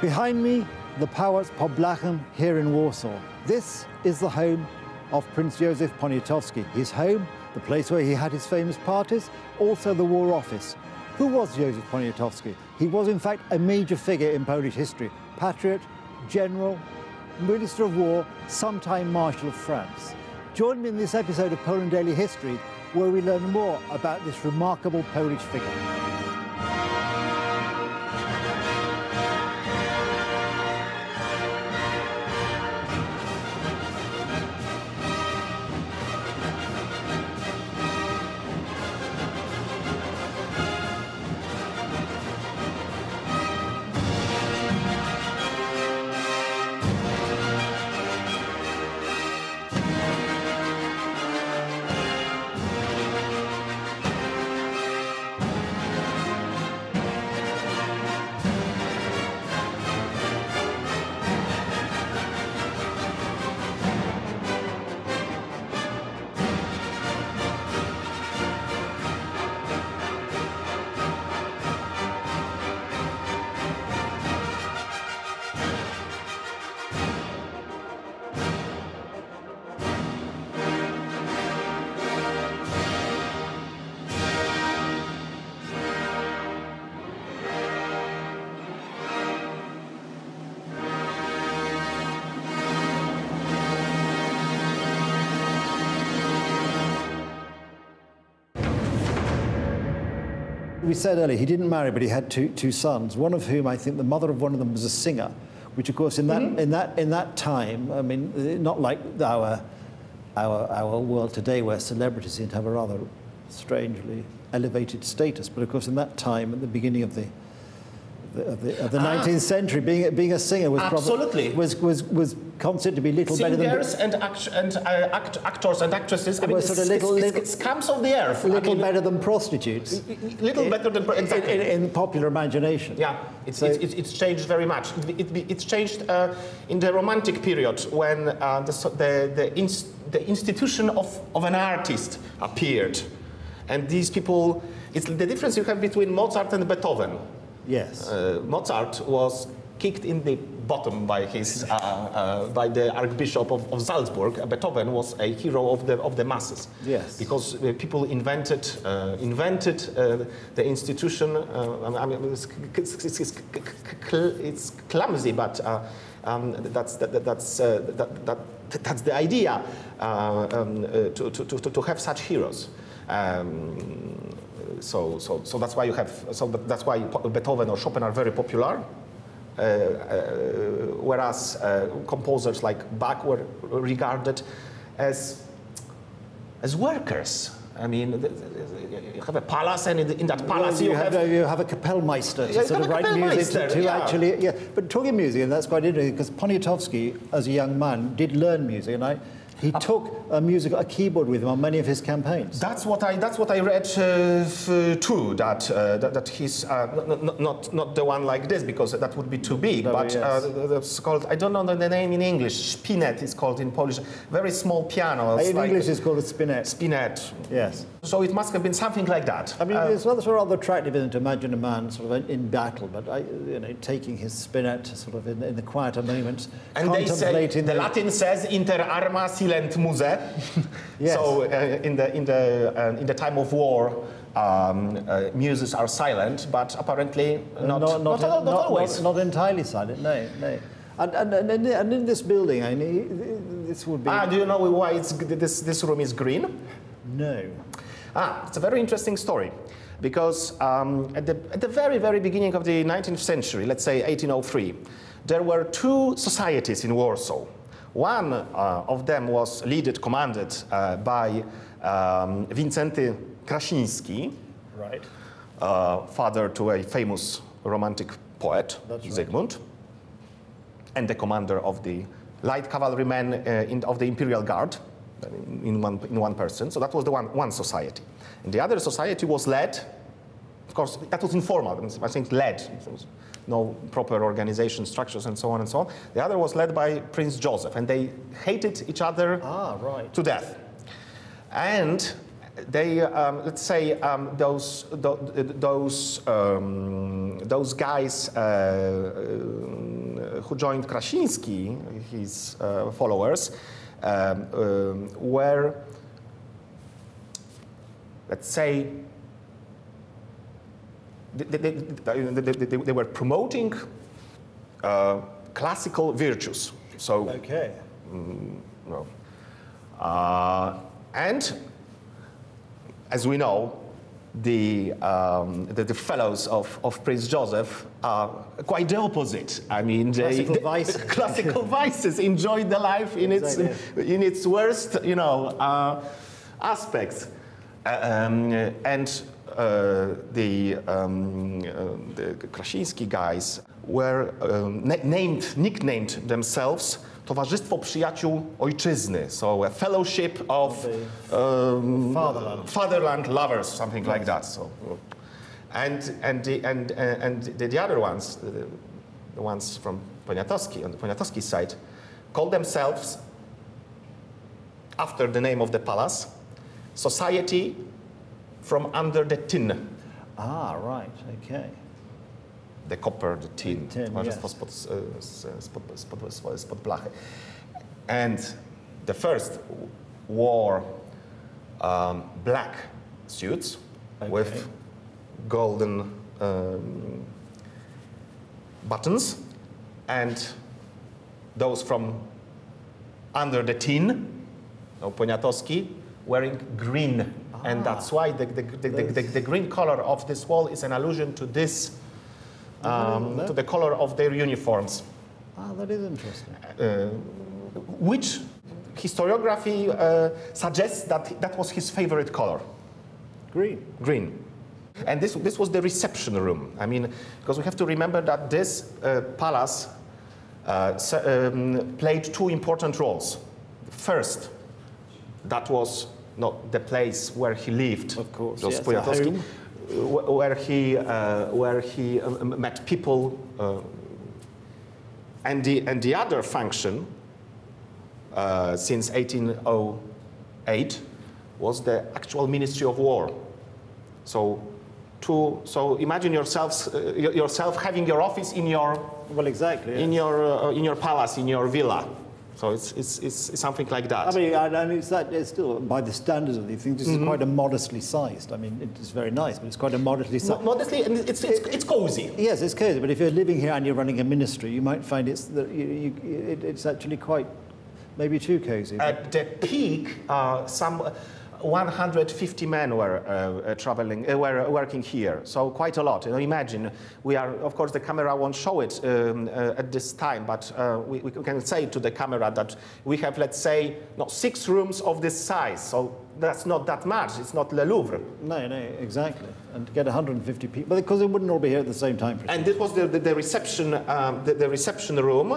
Behind me, the Pałac Pod Blachą here in Warsaw. This is the home of Prince Józef Poniatowski. His home, the place where he had his famous parties, also the War Office. Who was Józef Poniatowski? He was, in fact, a major figure in Polish history. Patriot, general, Minister of War, sometime Marshal of France. Join me in this episode of Poland Daily History, where we learn more about this remarkable Polish figure. We said earlier he didn't marry, but he had two sons, one of whom I think the mother of one of them was a singer, which of course in that time, I mean, not like our world today where celebrities seem to have a rather strangely elevated status, but of course in that time at the beginning of the 19th century, being a singer was absolutely was considered to be little singers better than actors and actresses. I mean, sort of it's scums of the earth. Better than prostitutes. Exactly. In popular imagination. Yeah, it's changed very much. It's changed in the Romantic period when the institution of an artist appeared, and these people. It's the difference you have between Mozart and Beethoven. Yes. Mozart was kicked in the bottom by his by the Archbishop of Salzburg. Beethoven was a hero of the masses. Yes. Because people invented the institution. I mean, it's clumsy, but that's the idea to have such heroes. So that's why you have. So that's why Beethoven or Chopin are very popular, whereas composers like Bach were regarded as workers. I mean, you have a palace, and in that palace well, you have a Kapellmeister to sort of write music to actually. Yeah, but talking music, and that's quite interesting because Poniatowski, as a young man, did learn music, and He took a keyboard with him on many of his campaigns. That's what I read too. That he's not the one like this because that would be too big. No, but yes. It's called, I don't know the name in English. Spinet is called in Polish. Very small piano. In like English, it's called a spinet. Spinet. Yes. So it must have been something like that. I mean, it's rather attractive to imagine a man sort of in battle, but taking his spinet sort of in the quieter moments, and contemplating. The Latin says "inter arma silent muse." Yes. So in the time of war, muses are silent, but apparently not always. Not entirely silent. No. And in this building, I mean, this would be. Do you know why this room is green? No. It's a very interesting story, because at the very beginning of the 19th century, let's say 1803, there were two societies in Warsaw. One of them was commanded by Wincenty Krasiński, right, father to a famous Romantic poet, Zygmunt, and the commander of the light cavalrymen of the Imperial Guard. In one person, so that was the one society. And the other society was led, of course, that was informal. I think led, no proper organization structures and so on and so on. The other was led by Prince Joseph, and they hated each other to death. And They, let's say, those guys who joined Krasiński, his followers, were, let's say, they were promoting classical virtues. So, okay. No. And as we know, the fellows of Prince Joseph are quite the opposite. I mean, classical vices enjoyed the life in exactly. in its worst, you know, aspects. The Krasiński guys were nicknamed themselves Towarzystwo Przyjaciół Ojczyzny, so a fellowship of fatherland lovers, something like that. So, and the other ones, the ones from Poniatowski, on the Poniatowski side, called themselves, after the name of the palace, Society from Under the Tin. Ah, right, okay. The copper, the tin, Towarzystwo Spod Blachy. And the first wore black suits, okay, with golden buttons, and those from Under the Tin, Poniatowski, wearing green. Ah, and that's why the green color of this wall is an allusion to this, to the color of their uniforms. Ah, that is interesting. Which historiography suggests that that was his favorite color. Green. Green. And this was the reception room. I mean, because we have to remember that this palace played two important roles. First, that was not the place where he lived, of course, yes, Poniatowski, where he met people, and the other function since 1808 was the actual Ministry of War. So so imagine yourself having your office in your, well, exactly, yes, in your palace, in your villa. So it's something like that. I mean, it's still, by the standards of these things, this is quite a modestly sized. I mean, it's very nice, but it's quite a modestly sized. Modestly, and it's cozy. Yes, it's cozy. But if you're living here and you're running a ministry, you might find it's actually quite, maybe too cozy. At the peak, some 150 men were working here. So quite a lot. You know, imagine, we are, of course, the camera won't show it at this time, but we can say to the camera that we have, let's say, not 6 rooms of this size. So that's not that much. It's not Le Louvre. No, no, exactly. And to get 150 people, because they wouldn't all be here at the same time. Precisely. And this was the reception, the reception room.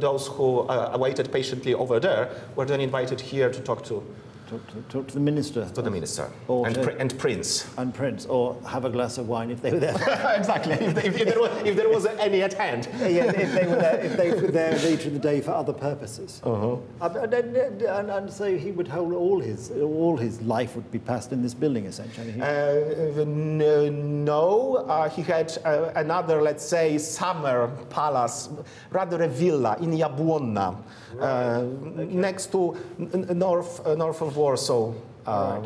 Those who waited patiently over there were then invited here to talk to. Talk to the minister. To the minister. Or and prince. And prince, or have a glass of wine if they were there. Exactly, if there was any at hand. Yeah, if they were there later in the day for other purposes. Uh-huh. And so he would hold all his life would be passed in this building, essentially. No, he had another, let's say, summer palace, rather a villa in Jabłonna, right, okay, next to north of Warsaw. Right.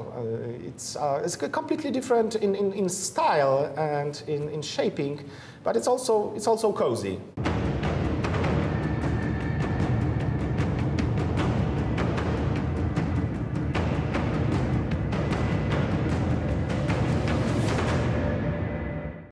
It's completely different in style and in shaping, but it's also cozy.